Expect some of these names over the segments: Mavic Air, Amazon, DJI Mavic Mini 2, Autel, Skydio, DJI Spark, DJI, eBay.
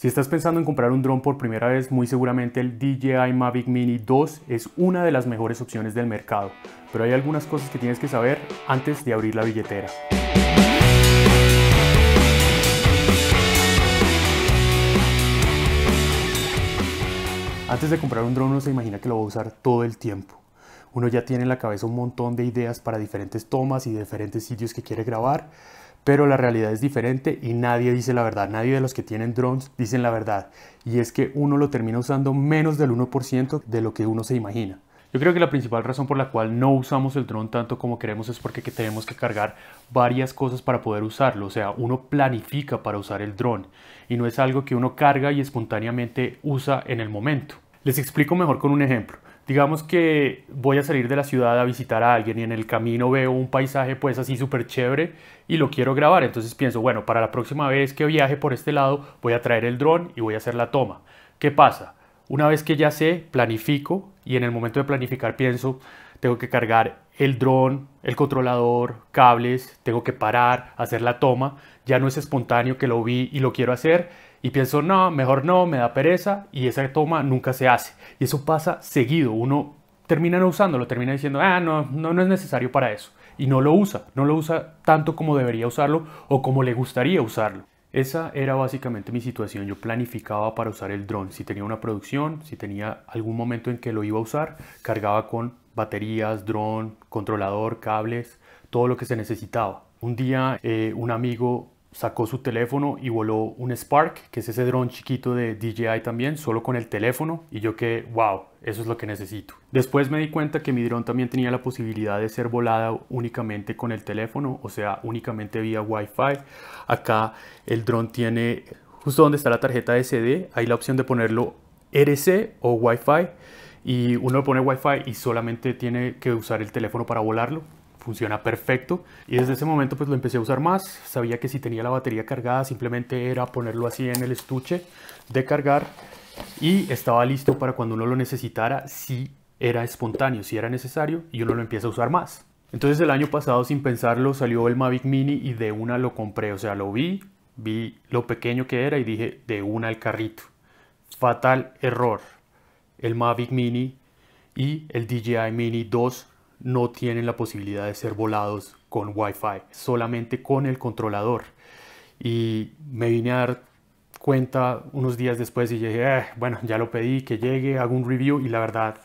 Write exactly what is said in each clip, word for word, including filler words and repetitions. Si estás pensando en comprar un dron por primera vez, muy seguramente el D J I Mavic Mini dos es una de las mejores opciones del mercado, pero hay algunas cosas que tienes que saber antes de abrir la billetera. Antes de comprar un dron uno se imagina que lo va a usar todo el tiempo. Uno ya tiene en la cabeza un montón de ideas para diferentes tomas y diferentes sitios que quiere grabar, pero la realidad es diferente y nadie dice la verdad, nadie de los que tienen drones dicen la verdad, y es que uno lo termina usando menos del uno por ciento de lo que uno se imagina. Yo creo que la principal razón por la cual no usamos el dron tanto como queremos es porque tenemos que cargar varias cosas para poder usarlo, o sea, uno planifica para usar el dron y no es algo que uno carga y espontáneamente usa en el momento. Les explico mejor con un ejemplo. Digamos que voy a salir de la ciudad a visitar a alguien y en el camino veo un paisaje pues así súper chévere y lo quiero grabar. Entonces pienso, bueno, para la próxima vez que viaje por este lado voy a traer el dron y voy a hacer la toma. ¿Qué pasa? Una vez que ya sé, planifico y en el momento de planificar pienso, tengo que cargar el dron, el controlador, cables, tengo que parar, hacer la toma. Ya no es espontáneo que lo vi y lo quiero hacer. Y pienso, no, mejor no, me da pereza y esa toma nunca se hace. Y eso pasa seguido, uno termina no usándolo, termina diciendo, ah, no, no, no es necesario para eso. Y no lo usa, no lo usa tanto como debería usarlo o como le gustaría usarlo. Esa era básicamente mi situación, yo planificaba para usar el dron. Si tenía una producción, si tenía algún momento en que lo iba a usar, cargaba con baterías, dron, controlador, cables, todo lo que se necesitaba. Un día eh, un amigo sacó su teléfono y voló un Spark, que es ese dron chiquito de D J I también, solo con el teléfono, y yo quedé, wow, eso es lo que necesito. Después me di cuenta que mi dron también tenía la posibilidad de ser volada únicamente con el teléfono, o sea, únicamente vía Wi-Fi. Acá el dron tiene, justo donde está la tarjeta S D, hay la opción de ponerlo R C o Wi-Fi, y uno pone Wi-Fi y solamente tiene que usar el teléfono para volarlo. Funciona perfecto y desde ese momento pues lo empecé a usar más. Sabía que si tenía la batería cargada simplemente era ponerlo así en el estuche de cargar y estaba listo para cuando uno lo necesitara, si era espontáneo, si era necesario, y uno lo empieza a usar más. Entonces el año pasado, sin pensarlo, salió el Mavic Mini y de una lo compré, o sea, lo vi, vi lo pequeño que era y dije, de una al carrito. Fatal error. El Mavic Mini y el D J I Mini dos no tienen la posibilidad de ser volados con Wi-Fi, solamente con el controlador. Y me vine a dar cuenta unos días después y dije, eh, bueno, ya lo pedí, que llegue, hago un review, y la verdad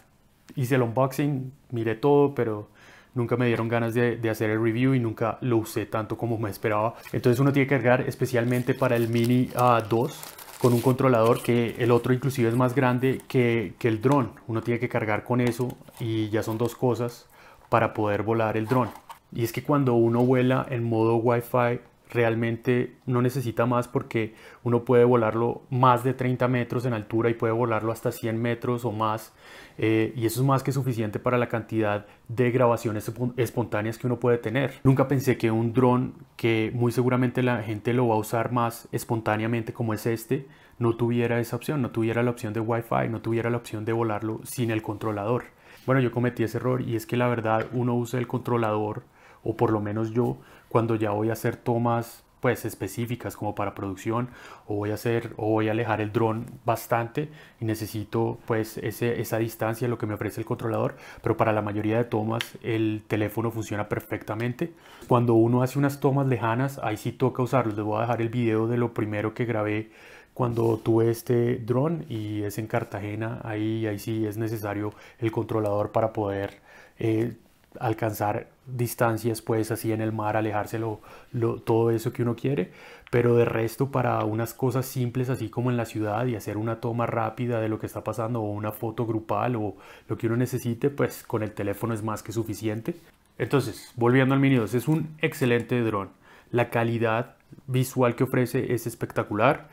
hice el unboxing, miré todo, pero nunca me dieron ganas de, de hacer el review y nunca lo usé tanto como me esperaba. Entonces uno tiene que cargar especialmente para el Mini uh, dos con un controlador, que el otro inclusive es más grande que, que el dron. Uno tiene que cargar con eso y ya son dos cosas para poder volar el dron. Y es que cuando uno vuela en modo Wi-Fi realmente no necesita más, porque uno puede volarlo más de treinta metros en altura y puede volarlo hasta cien metros o más, eh, y eso es más que suficiente para la cantidad de grabaciones espontáneas que uno puede tener. Nunca pensé que un dron, que muy seguramente la gente lo va a usar más espontáneamente como es este, no tuviera esa opción, no tuviera la opción de Wi-Fi, no tuviera la opción de volarlo sin el controlador. Bueno, yo cometí ese error, y es que la verdad uno usa el controlador, o por lo menos yo, cuando ya voy a hacer tomas pues específicas como para producción, o voy a hacer o voy a alejar el dron bastante y necesito pues ese, esa distancia, lo que me ofrece el controlador, pero para la mayoría de tomas el teléfono funciona perfectamente. Cuando uno hace unas tomas lejanas, ahí sí toca usarlo. Les voy a dejar el video de lo primero que grabé cuando tuve este dron, y es en Cartagena. Ahí, ahí sí es necesario el controlador para poder eh, alcanzar distancias pues así en el mar, alejarse lo, lo, todo eso que uno quiere. Pero de resto, para unas cosas simples así como en la ciudad y hacer una toma rápida de lo que está pasando, o una foto grupal, o lo que uno necesite, pues con el teléfono es más que suficiente. Entonces, volviendo al Mini dos, es un excelente dron. La calidad visual que ofrece es espectacular.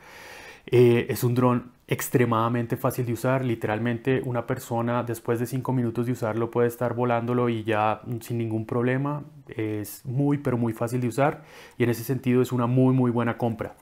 Eh, es un dron extremadamente fácil de usar. Literalmente una persona después de cinco minutos de usarlo puede estar volándolo y ya sin ningún problema. Es muy pero muy fácil de usar, y en ese sentido es una muy muy buena compra.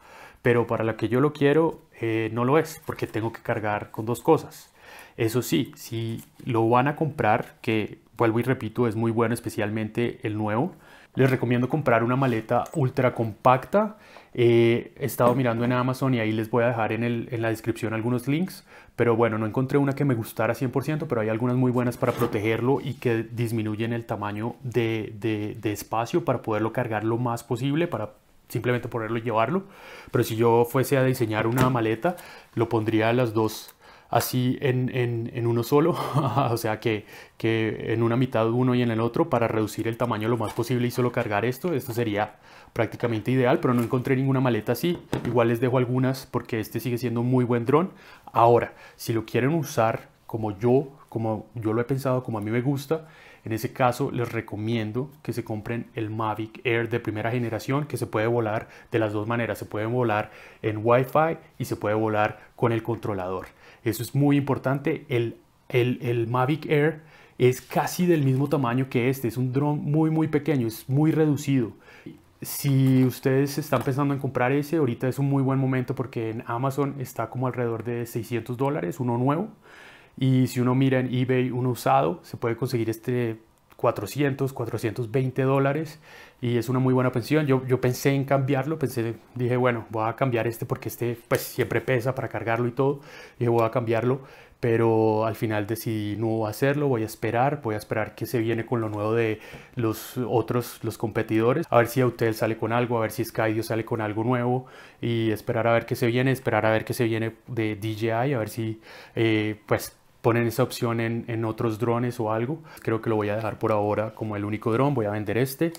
Pero para la que yo lo quiero eh, no lo es, porque tengo que cargar con dos cosas. Eso sí, si lo van a comprar, que vuelvo y repito, es muy bueno, especialmente el nuevo, les recomiendo comprar una maleta ultra compacta. Eh, he estado mirando en Amazon y ahí les voy a dejar en, el, en la descripción algunos links, pero bueno, no encontré una que me gustara cien por ciento, pero hay algunas muy buenas para protegerlo y que disminuyen el tamaño de, de, de espacio para poderlo cargar lo más posible, para simplemente poderlo y llevarlo. Pero si yo fuese a diseñar una maleta, lo pondría a las dos así en, en, en uno solo, o sea que, que en una mitad uno y en el otro, para reducir el tamaño lo más posible y solo cargar esto. Esto sería prácticamente ideal, pero no encontré ninguna maleta así. Igual les dejo algunas porque este sigue siendo un muy buen dron. Ahora, si lo quieren usar como yo, como yo lo he pensado, como a mí me gusta, en ese caso les recomiendo que se compren el Mavic Air de primera generación, que se puede volar de las dos maneras. Se puede volar en Wi-Fi y se puede volar con el controlador. Eso es muy importante. El, el, el Mavic Air es casi del mismo tamaño que este. Es un dron muy muy pequeño, es muy reducido. Si ustedes están pensando en comprar ese, ahorita es un muy buen momento porque en Amazon está como alrededor de seiscientos dólares, uno nuevo. Y si uno mira en eBay uno usado, se puede conseguir este cuatrocientos, cuatrocientos veinte dólares, y es una muy buena pensión. Yo, yo pensé en cambiarlo, pensé, dije, bueno, voy a cambiar este porque este pues siempre pesa para cargarlo y todo. Dije, voy a cambiarlo, pero al final decidí no hacerlo. Voy a esperar, voy a esperar que se viene con lo nuevo de los otros, los competidores. A ver si Autel sale con algo, a ver si Skydio sale con algo nuevo, y esperar a ver qué se viene, esperar a ver qué se viene de D J I, a ver si eh, pues... ponen esa opción en, en otros drones o algo. Creo que lo voy a dejar por ahora como el único dron. Voy a vender este.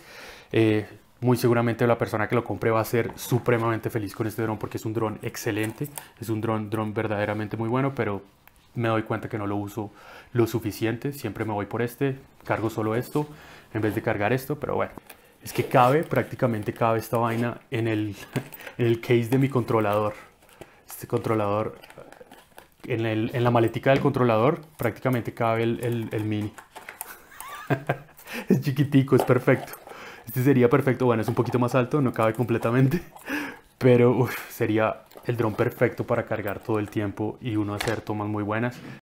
Eh, muy seguramente la persona que lo compre va a ser supremamente feliz con este dron porque es un dron excelente. Es un dron, dron verdaderamente muy bueno, pero me doy cuenta que no lo uso lo suficiente. Siempre me voy por este. Cargo solo esto en vez de cargar esto, pero bueno. Es que cabe, prácticamente cabe esta vaina en el, en el case de mi controlador. Este controlador... En, el, en la maletica del controlador prácticamente cabe el, el, el mini. Es chiquitico, es perfecto. Este sería perfecto. Bueno, es un poquito más alto, no cabe completamente, pero uf, sería el dron perfecto para cargar todo el tiempo y uno hacer tomas muy buenas.